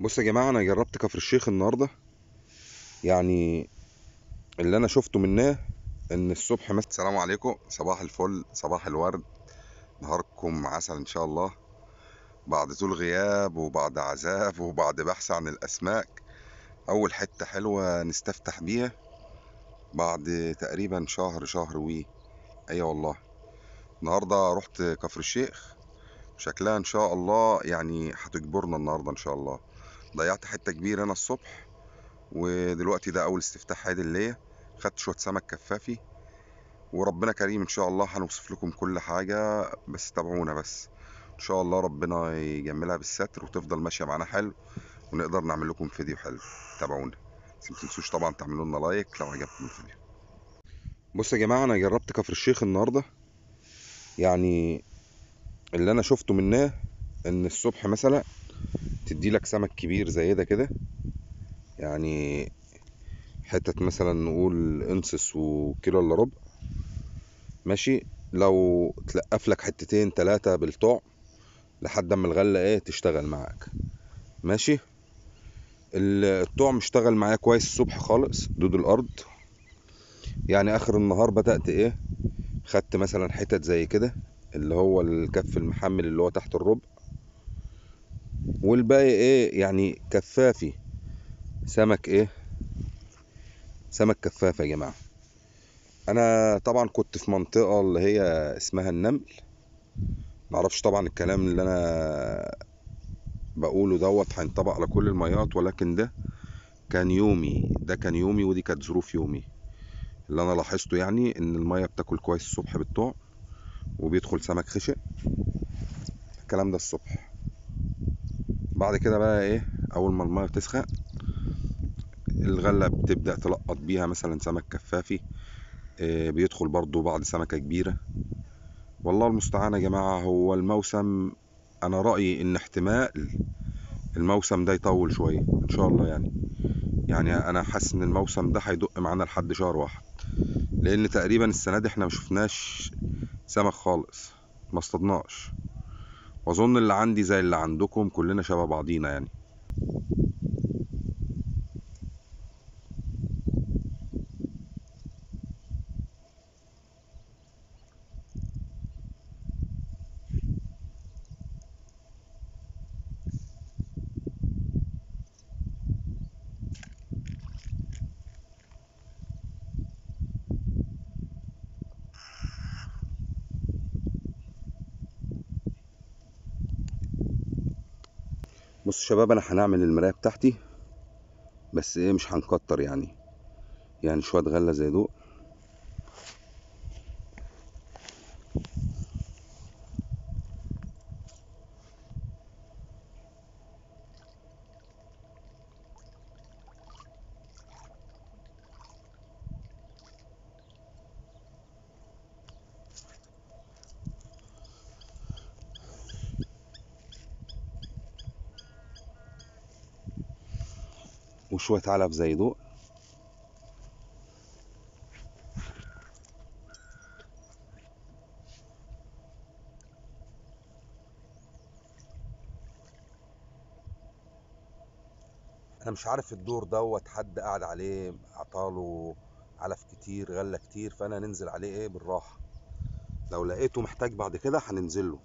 بصوا يا جماعه، انا جربت كفر الشيخ النهارده. يعني اللي انا شفته منه ان الصبح مثلا السلام عليكم، صباح الفل، صباح الورد، نهاركم عسل ان شاء الله. بعد طول غياب وبعد عذاب وبعد بحث عن الاسماك، اول حته حلوه نستفتح بيها بعد تقريبا شهر ايوه والله. النهارده رحت كفر الشيخ، شكلها ان شاء الله يعني هتجبرنا النهارده ان شاء الله. ضيعت حته كبيره انا الصبح، ودلوقتي ده اول استفتاح عادل ليا. خدت شويه سمك كفافي وربنا كريم ان شاء الله، هنوصف لكم كل حاجه، بس تابعونا بس ان شاء الله. ربنا يجملها بالستر وتفضل ماشيه معانا حلو، ونقدر نعمل لكم فيديو حلو. تابعونا، ما تنسوش طبعا تعملوا لنا لايك لو عجبكم الفيديو. بصوا يا جماعه، انا جربت كفر الشيخ النهارده. يعني اللي انا شفته منه ان الصبح مثلا تدي لك سمك كبير زي ده كده، يعني حتة مثلا نقول انصص وكيلو الا ربع، ماشي. لو تلقف لك حتتين تلاتة بالطعم لحد اما الغلة ايه تشتغل معاك، ماشي. الطعم اشتغل معايا كويس الصبح خالص، دود الارض. يعني اخر النهار بدأت ايه، خدت مثلا حتت زي كده اللي هو الكف المحمل اللي هو تحت الربع، والباقي ايه يعني كفافي سمك، ايه سمك كفافة يا جماعة. انا طبعا كنت في منطقة اللي هي اسمها النمل، معرفش طبعا الكلام اللي انا بقوله دوت هينطبق على كل الميات، ولكن ده كان يومي ودي كانت ظروف يومي. اللي انا لاحظته يعني ان المية بتاكل كويس الصبح بالطعم، وبيدخل سمك خشن الكلام ده الصبح. بعد كده بقى ايه، اول ما الميه بتسخن الغله بتبدا تلقط بيها مثلا سمك كفافي، بيدخل برضو بعض سمكه كبيره. والله المستعان يا جماعه. هو الموسم انا رايي ان احتمال الموسم ده يطول شويه ان شاء الله. يعني انا حاسس ان الموسم ده هيدق معانا لحد شهر واحد، لان تقريبا السنه دي احنا مشفناش سمك خالص، ما اصطدناش. واظن اللي عندي زي اللي عندكم، كلنا شبه بعضينا يعني. بصوا شباب، انا هنعمل المرايه بتاعتي، بس ايه مش هنكتر يعني شويه غله زي دول. وشوية علف زي دول. انا مش عارف الدور دوت حد قاعد عليه اعطاله علف كتير، غلة كتير، فانا ننزل عليه ايه بالراحة. لو لقيته محتاج بعد كده هننزله.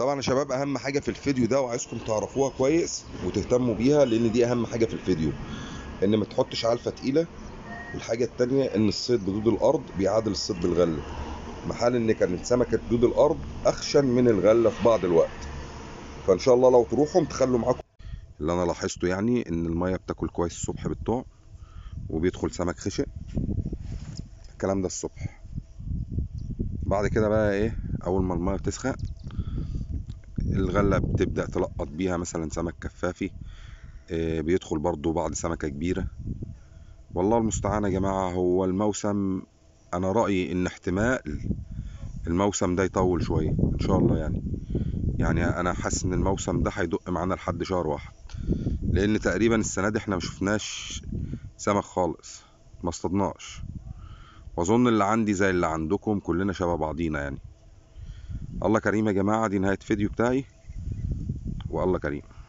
طبعا يا شباب اهم حاجه في الفيديو ده وعايزكم تعرفوها كويس وتهتموا بيها لان دي اهم حاجه في الفيديو، ان ما تحطش علفه تقيله. والحاجه الثانيه ان الصيد بدود الارض بيعادل الصيد بالغله، محال ان كانت سمكه دود الارض اخشن من الغله في بعض الوقت. فان شاء الله لو تروحوا تخلوا معاكم. اللي انا لاحظته يعني ان الميه بتاكل كويس الصبح بالطوع وبيدخل سمك خشق، الكلام ده الصبح. بعد كده بقى ايه، اول ما الميه بتسخن الغله بتبدا تلقط بيها مثلا سمك كفافي، بيدخل برضو بعض سمكه كبيره. والله المستعان يا جماعه. هو الموسم انا رايي ان احتمال الموسم ده يطول شويه ان شاء الله، يعني انا حاسس ان الموسم ده هيدق معانا لحد شهر واحد، لان تقريبا السنه دي احنا ما شفناش سمك خالص، ما اصطدناش. واظن اللي عندي زي اللي عندكم، كلنا شبه بعضينا يعني. الله كريم يا جماعه. دي نهايه فيديو بتاعي والله كريم.